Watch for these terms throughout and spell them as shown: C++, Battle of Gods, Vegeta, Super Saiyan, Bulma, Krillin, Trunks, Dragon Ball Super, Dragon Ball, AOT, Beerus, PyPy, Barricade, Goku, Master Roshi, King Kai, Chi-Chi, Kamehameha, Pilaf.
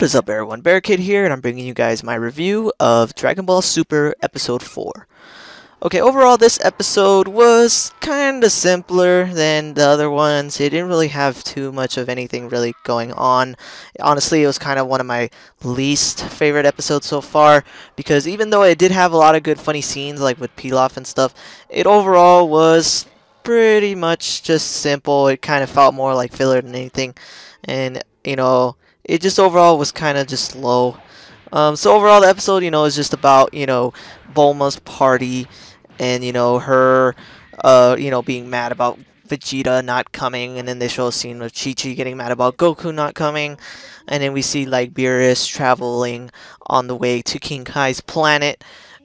What is up, everyone? Barricade here, and I'm bringing you guys my review of Dragon Ball Super Episode 4. Okay, overall this episode was kinda simpler than the other ones. It didn't really have too much of anything really going on. Honestly, it was kinda one of my least favorite episodes so far, because even though it did have a lot of good funny scenes, like with Pilaf and stuff, it overall was pretty much just simple. It kinda felt more like filler than anything, and, you know, it just overall was kind of just slow. So overall the episode, you know, is just about, you know, Bulma's party and, you know, her, you know, being mad about Vegeta not coming, and then they show a scene of Chi-Chi getting mad about Goku not coming, and then we see, like, Beerus traveling on the way to King Kai's planet,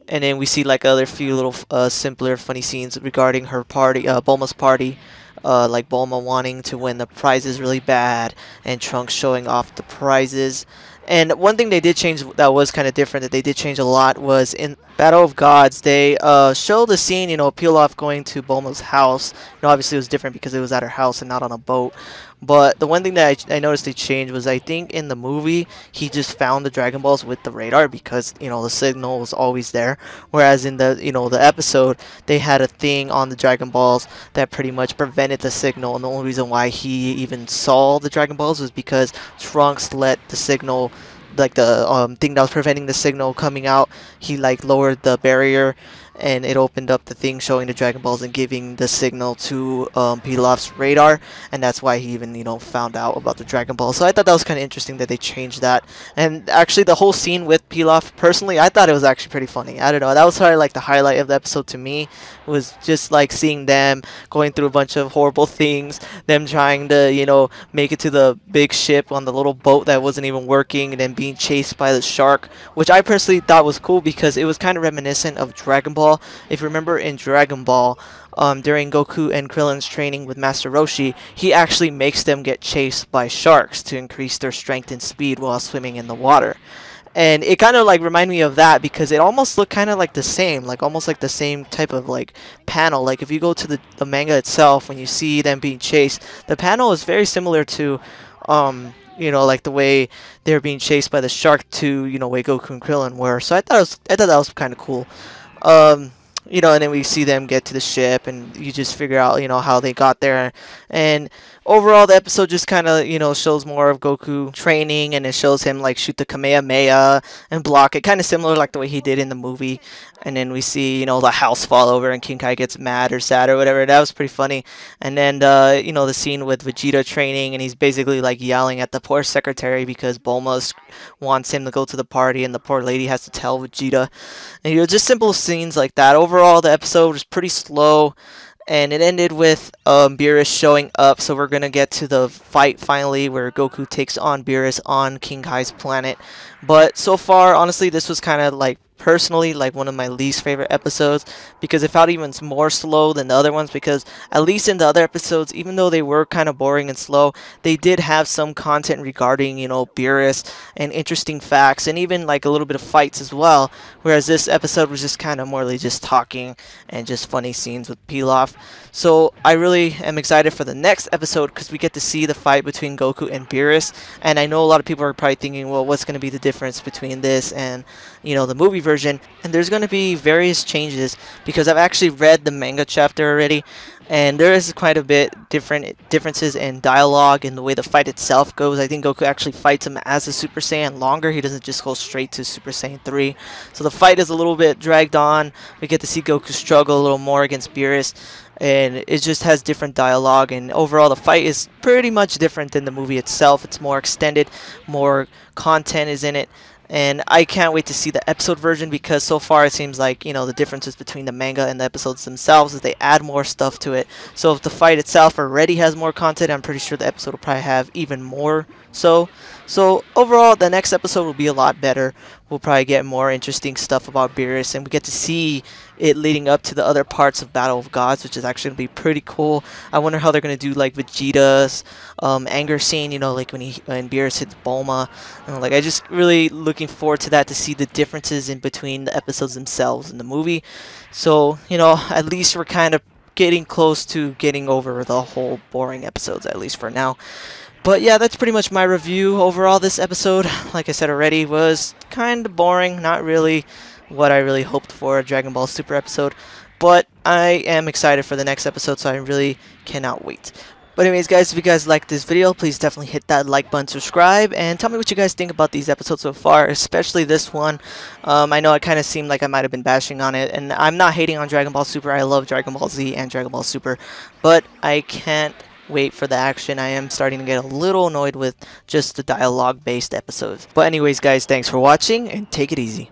and then we see, like, other few little simpler funny scenes regarding her party, Bulma's party. Like Bulma wanting to win the prizes really bad, and Trunks showing off the prizes. And one thing they did change that was kind of different, that they did change a lot, was in Battle of Gods, they show the scene, you know, Pilaf going to Bulma's house. You know, obviously it was different because it was at her house and not on a boat. But the one thing that I noticed they changed was, I think in the movie, he just found the Dragon Balls with the radar because, you know, the signal was always there. Whereas in the, you know, the episode, they had a thing on the Dragon Balls that pretty much prevented the signal. And the only reason why he even saw the Dragon Balls was because Trunks let the signal, like the thing that was preventing the signal coming out, he like lowered the barrier and it opened up the thing showing the Dragon Balls and giving the signal to Pilaf's radar, and that's why he even, you know, found out about the Dragon Balls. So I thought that was kind of interesting that they changed that. And actually the whole scene with Pilaf, personally, I thought it was actually pretty funny. I don't know, that was probably like the highlight of the episode to me, was just like seeing them going through a bunch of horrible things, them trying to, you know, make it to the big ship on the little boat that wasn't even working, and then being chased by the shark, which I personally thought was cool because it was kind of reminiscent of Dragon Ball. If you remember in Dragon Ball, during Goku and Krillin's training with Master Roshi, he actually makes them get chased by sharks to increase their strength and speed while swimming in the water. And it kind of like reminded me of that because it almost looked kind of like the same, like almost like the same type of like panel. Like if you go to the manga itself, when you see them being chased, the panel is very similar to, you know, like the way they're being chased by the shark to, you know, way Goku and Krillin were. So I thought that was kind of cool. You know, and then we see them get to the ship, and you just figure out, you know, how they got there. And overall, the episode just kind of, you know, shows more of Goku training, and it shows him, like, shoot the Kamehameha and block it, kind of similar like the way he did in the movie. And then we see, you know, the house fall over, and King Kai gets mad or sad or whatever. That was pretty funny. And then, you know, the scene with Vegeta training, and he's basically, like, yelling at the poor secretary because Bulma wants him to go to the party, and the poor lady has to tell Vegeta. And, you know, just simple scenes like that. Overall, the episode was pretty slow, and it ended with Beerus showing up. So we're going to get to the fight finally where Goku takes on Beerus on King Kai's planet. But so far, honestly, this was kind of like, personally, like one of my least favorite episodes, because it felt even more slow than the other ones, because at least in the other episodes, even though they were kind of boring and slow, they did have some content regarding, you know, Beerus and interesting facts, and even like a little bit of fights as well, whereas this episode was just kind of morely just talking and just funny scenes with Pilaf. So I really am excited for the next episode because we get to see the fight between Goku and Beerus, and I know a lot of people are probably thinking, well, what's going to be the difference between this and, you know, the movie version? And there's going to be various changes because I've actually read the manga chapter already, and there is quite a bit differences in dialogue and the way the fight itself goes. I think Goku actually fights him as a Super Saiyan longer. He doesn't just go straight to Super Saiyan 3. So the fight is a little bit dragged on. We get to see Goku struggle a little more against Beerus, and it just has different dialogue, and overall the fight is pretty much different than the movie itself. It's more extended, more content is in it. And I can't wait to see the episode version because so far it seems like, you know, the differences between the manga and the episodes themselves is they add more stuff to it. So if the fight itself already has more content, I'm pretty sure the episode will probably have even more so. So overall, the next episode will be a lot better. We'll probably get more interesting stuff about Beerus, and we get to see it leading up to the other parts of Battle of Gods, which is actually going to be pretty cool. I wonder how they're going to do, like, Vegeta's anger scene, you know, like when Beerus hits Bulma. And, like, I just really looking forward to that, to see the differences in between the episodes themselves and the movie. So, you know, at least we're kind of getting close to getting over the whole boring episodes, at least for now. But yeah, that's pretty much my review. Overall, this episode, like I said already, was kind of boring. Not really what I really hoped for, a Dragon Ball Super episode. But I am excited for the next episode, so I really cannot wait. But anyways, guys, if you guys liked this video, please definitely hit that like button, subscribe, and tell me what you guys think about these episodes so far, especially this one. I know it kind of seemed like I might have been bashing on it, and I'm not hating on Dragon Ball Super. I love Dragon Ball Z and Dragon Ball Super, but I can't wait for the action. I am starting to get a little annoyed with just the dialogue-based episodes. But anyways, guys, thanks for watching, and take it easy.